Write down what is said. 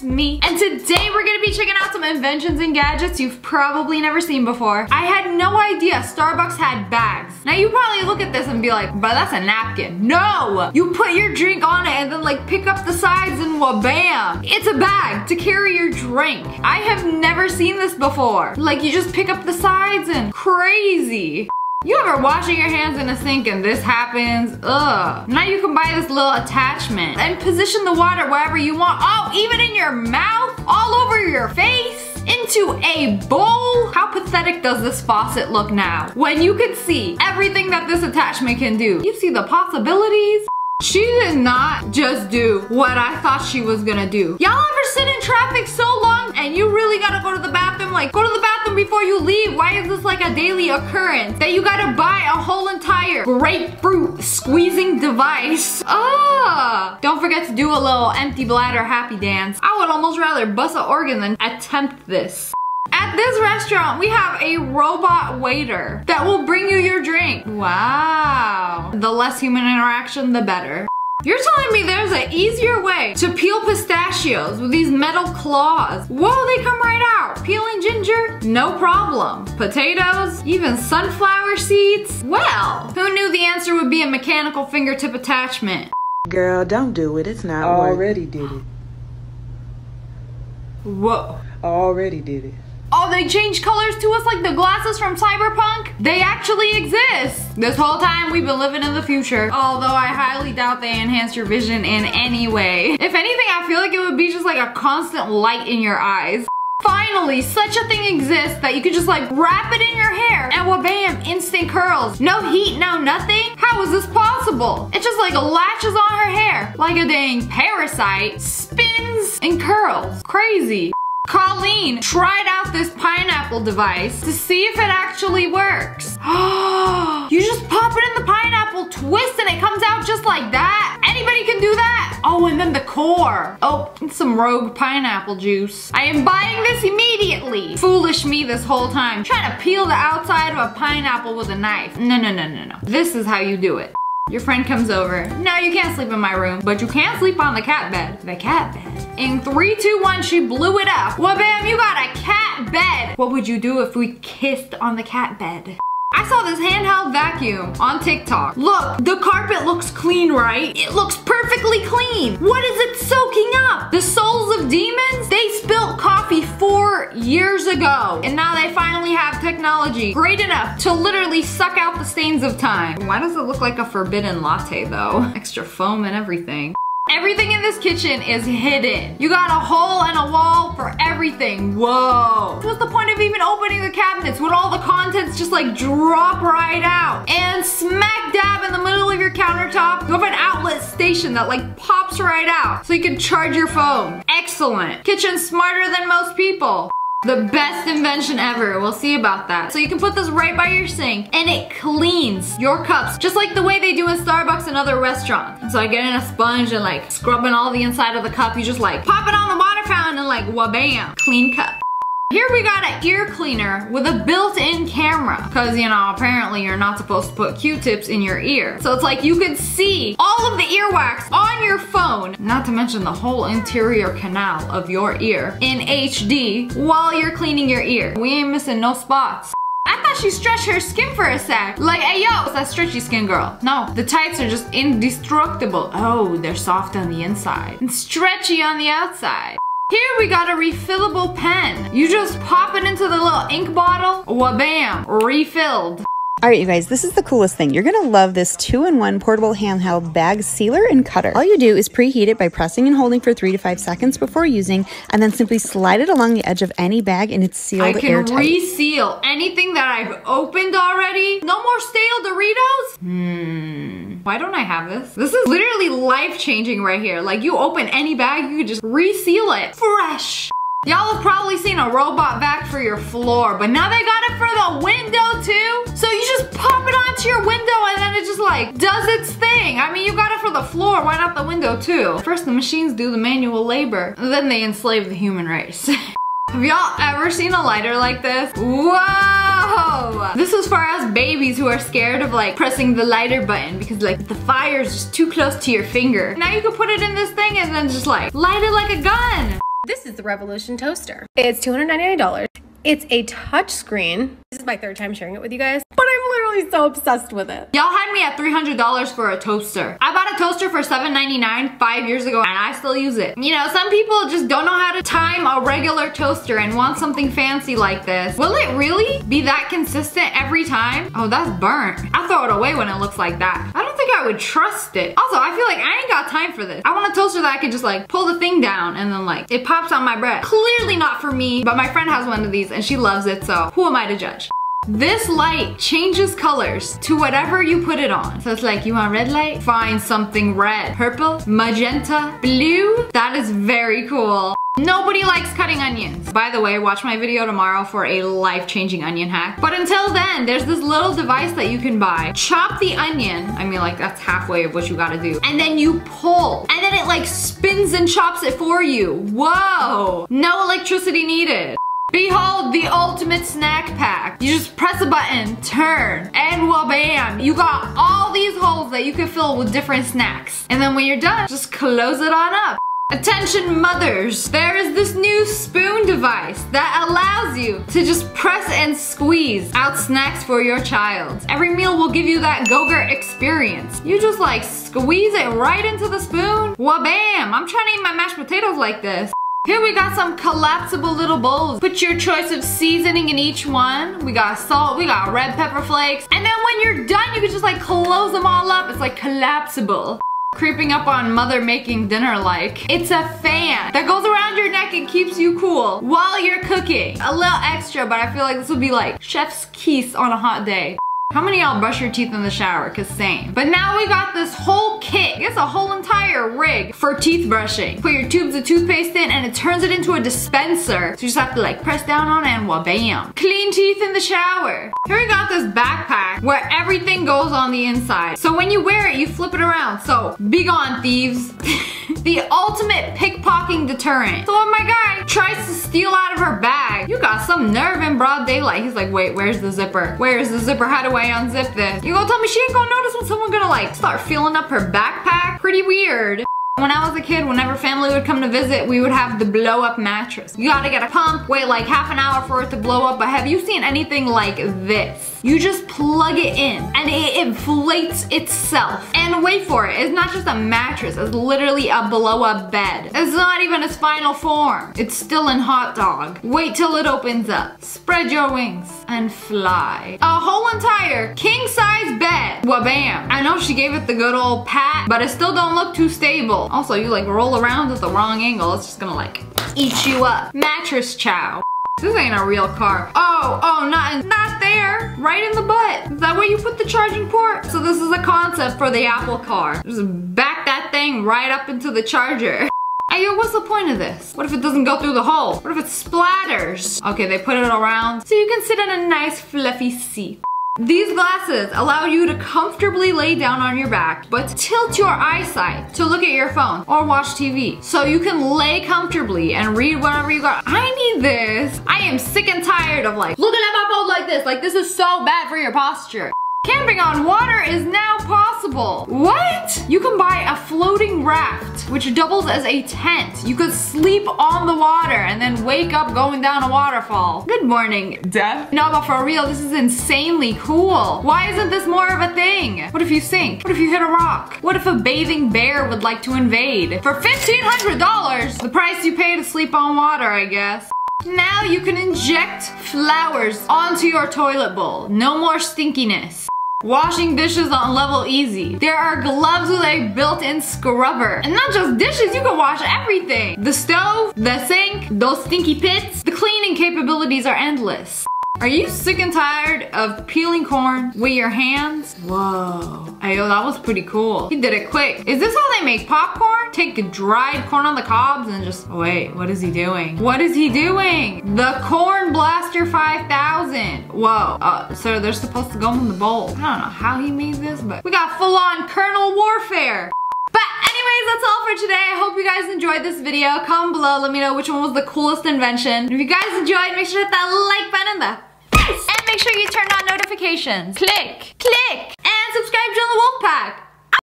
it's me. And today we're gonna be checking out some inventions and gadgets you've probably never seen before. I had no idea Starbucks had bags. Now you probably look at this and be like, bro, that's a napkin. No, you put your drink on it and then like pick up the sides and wha-bam. It's a bag to carry your drink. I have never seen this before. Like you just pick up the sides and crazy. You ever washing your hands in a sink and this happens? Ugh. Now you can buy this little attachment and position the water wherever you want. Oh, even in your mouth, all over your face, into a bowl. How pathetic does this faucet look now? When you can see everything that this attachment can do, you see the possibilities. She did not just do what I thought she was gonna do. Y'all ever sit in traffic so long and you really gotta go to the bathroom? Like, go to the bathroom before you leave. Why is this like a daily occurrence that you gotta buy a whole entire grapefruit squeezing device? Ugh! Don't forget to do a little empty bladder happy dance. I would almost rather bust an organ than attempt this. At this restaurant, we have a robot waiter that will bring you your drink. Wow. The less human interaction, the better. You're telling me there's an easier way to peel pistachios with these metal claws. Whoa, they come right out. Peeling ginger, no problem. Potatoes, even sunflower seeds. Well, who knew the answer would be a mechanical fingertip attachment? Girl, don't do it. It's not working. Already did it. Whoa. Already did it. Oh, they changed colors to us like the glasses from Cyberpunk? They actually exist. This whole time we've been living in the future. Although I highly doubt they enhance your vision in any way. If anything, I feel like it would be just like a constant light in your eyes. Finally, such a thing exists that you can just like wrap it in your hair and wha-bam, instant curls. No heat, no nothing. How is this possible? It just like latches on her hair like a dang parasite, spins and curls. Crazy. Colleen tried out this pineapple device to see if it actually works. You just pop it in the pineapple, twist, and it comes out just like that. Anybody can do that. Oh, and then the core. Oh, and some rogue pineapple juice. I am buying this immediately. Foolish me this whole time. Trying to peel the outside of a pineapple with a knife. No, no, no, no, no. This is how you do it. Your friend comes over. No, you can't sleep in my room, but you can sleep on the cat bed. The cat bed. In 3, 2, 1, she blew it up. Well, bam, you got a cat bed. What would you do if we kissed on the cat bed? I saw this handheld vacuum on TikTok. Look, the carpet looks clean, right? It looks perfectly clean. What is it soaking up? The souls of demons? They spilled coffee 4 years ago, and now they finally have technology great enough to literally suck out the stains of time. Why does it look like a forbidden latte, though? Extra foam and everything. Everything in this kitchen is hidden. You got a hole and a wall for everything. Whoa. What's the point of even opening the cabinets when all the contents just like drop right out? And smack dab in the middle of your countertop, you have an outlet station that like pops right out so you can charge your phone. Excellent. Kitchen smarter than most people. The best invention ever. We'll see about that. So you can put this right by your sink and it cleans your cups just like the way they do in Starbucks and other restaurants. And so I get in a sponge and like scrubbing all the inside of the cup. You just like pop it on the water fountain and like wha-bam, clean cup. Here we got an ear cleaner with a built-in camera. Cause you know, apparently you're not supposed to put Q-tips in your ear. So it's like you can see all of the earwax on your phone, not to mention the whole interior canal of your ear in HD while you're cleaning your ear. We ain't missing no spots. I thought she stretched her skin for a sec. Like, hey yo, it's that stretchy skin girl. No, the tights are just indestructible. Oh, they're soft on the inside and stretchy on the outside. Here we got a refillable pen. You just pop it into the little ink bottle, wha-bam, refilled. All right, you guys, this is the coolest thing. You're gonna love this 2-in-1 portable handheld bag sealer and cutter. All you do is preheat it by pressing and holding for 3 to 5 seconds before using, and then simply slide it along the edge of any bag and it's sealed airtight. I can reseal anything that I've opened already. No more stale Doritos? Why don't I have this? This is literally life-changing right here. Like, you open any bag, you can just reseal it. Fresh. Y'all have probably seen a robot vac for your floor, but now they got it for the window too. So you just pop it onto your window and then it just like does its thing. I mean, you got it for the floor, why not the window too? First the machines do the manual labor, then they enslave the human race. Have y'all ever seen a lighter like this? Whoa! This is for us babies who are scared of like pressing the lighter button because like the fire is just too close to your finger. Now you can put it in this thing and then just like light it like a gun. This is the Revolution Toaster. It's $299. It's a touch screen. This is my third time sharing it with you guys, but I'm literally so obsessed with it. Y'all had me at $300 for a toaster. I bought a toaster for $7.99 5 years ago and I still use it. You know, some people just don't know how to time a regular toaster and want something fancy like this. Will it really be that consistent every time? Oh, that's burnt. I throw it away when it looks like that. I don't think I would trust it. Also, I feel like I ain't got time for this. I want a toaster that I could just like pull the thing down and then like it pops on my bread. Clearly not for me, but my friend has one of these and she loves it, so who am I to judge? This light changes colors to whatever you put it on. So it's like, you want red light? Find something red. Purple, magenta, blue. That is very cool. Nobody likes cutting onions. By the way, watch my video tomorrow for a life-changing onion hack. But until then, there's this little device that you can buy. Chop the onion. I mean, like, that's halfway of what you gotta do. And then you pull. And then it, like, spins and chops it for you. Whoa. No electricity needed. Behold the ultimate snack pack. You just press a button, turn, and wha-bam. You got all these holes that you can fill with different snacks. And then when you're done, just close it on up. Attention mothers, there is this new spoon device that allows you to just press and squeeze out snacks for your child. Every meal will give you that go-gurt experience. You just like squeeze it right into the spoon. Wha-bam, I'm trying to eat my mashed potatoes like this. Here we got some collapsible little bowls. Put your choice of seasoning in each one. We got salt, we got red pepper flakes. And then when you're done, you can just like close them all up. It's like collapsible. Creeping up on mother making dinner like. It's a fan that goes around your neck and keeps you cool while you're cooking. A little extra, but I feel like this would be like chef's kiss on a hot day. How many of y'all brush your teeth in the shower? Cause same. But now we got this whole kit. It's a whole entire rig for teeth brushing. Put your tubes of toothpaste in and it turns it into a dispenser. So you just have to like press down on it and wha-bam. Clean teeth in the shower. Here we got this backpack where everything goes on the inside. So when you wear it, you flip it around. So be gone, thieves. The ultimate pickpocketing deterrent. So when my guy tries to steal out of her bag, you got some nerve in broad daylight. He's like, wait, where's the zipper? Where's the zipper? How do I unzip this? You gonna tell me she ain't gonna notice when someone gonna like start feeling up her backpack? Pretty weird. When I was a kid, whenever family would come to visit, we would have the blow up mattress. You gotta get a pump, wait like half an hour for it to blow up, but have you seen anything like this? You just plug it in and it inflates itself. And wait for it, it's not just a mattress, it's literally a blow up bed. It's not even its final form. It's still in hot dog. Wait till it opens up. Spread your wings and fly. A whole entire king size bed. Wha-bam. I know she gave it the good old pat, but it still don't look too stable. Also, you like roll around at the wrong angle, it's just gonna like eat you up. Mattress chow. This ain't a real car. Oh, not there. Right in the butt. Is that where you put the charging port? So this is a concept for the Apple car. Just back that thing right up into the charger. Hey, yo, what's the point of this? What if it doesn't go through the hole? What if it splatters? Okay, they put it around so you can sit in a nice fluffy seat. These glasses allow you to comfortably lay down on your back, but tilt your eyesight to look at your phone or watch TV. So you can lay comfortably and read whatever you got. I need this. I am sick and tired of like, looking at my phone like this. Like this is so bad for your posture. Camping on water is now possible. What? You can buy a floating raft, which doubles as a tent. You could sleep on the water and then wake up going down a waterfall. Good morning, Death. No, but for real, this is insanely cool. Why isn't this more of a thing? What if you sink? What if you hit a rock? What if a bathing bear would like to invade? For $1,500, the price you pay to sleep on water, I guess. Now you can inject flowers onto your toilet bowl. No more stinkiness. Washing dishes on level easy. There are gloves with a built-in scrubber. And not just dishes, you can wash everything. The stove, the sink, those stinky pits. The cleaning capabilities are endless. Are you sick and tired of peeling corn with your hands? Whoa. Ayo, that was pretty cool. He did it quick. Is this how they make popcorn? Take dried corn on the cobs and just, oh, wait, what is he doing? What is he doing? The Corn Blaster 5000. Whoa. So they're supposed to go in the bowl. I don't know how he made this, but we got full on kernel warfare. But anyways, that's all for today. I hope you guys enjoyed this video. Comment below, let me know which one was the coolest invention. If you guys enjoyed, make sure to hit that like button in the face. And make sure you turn on notifications. Click, click, and subscribe to the Wolfpack.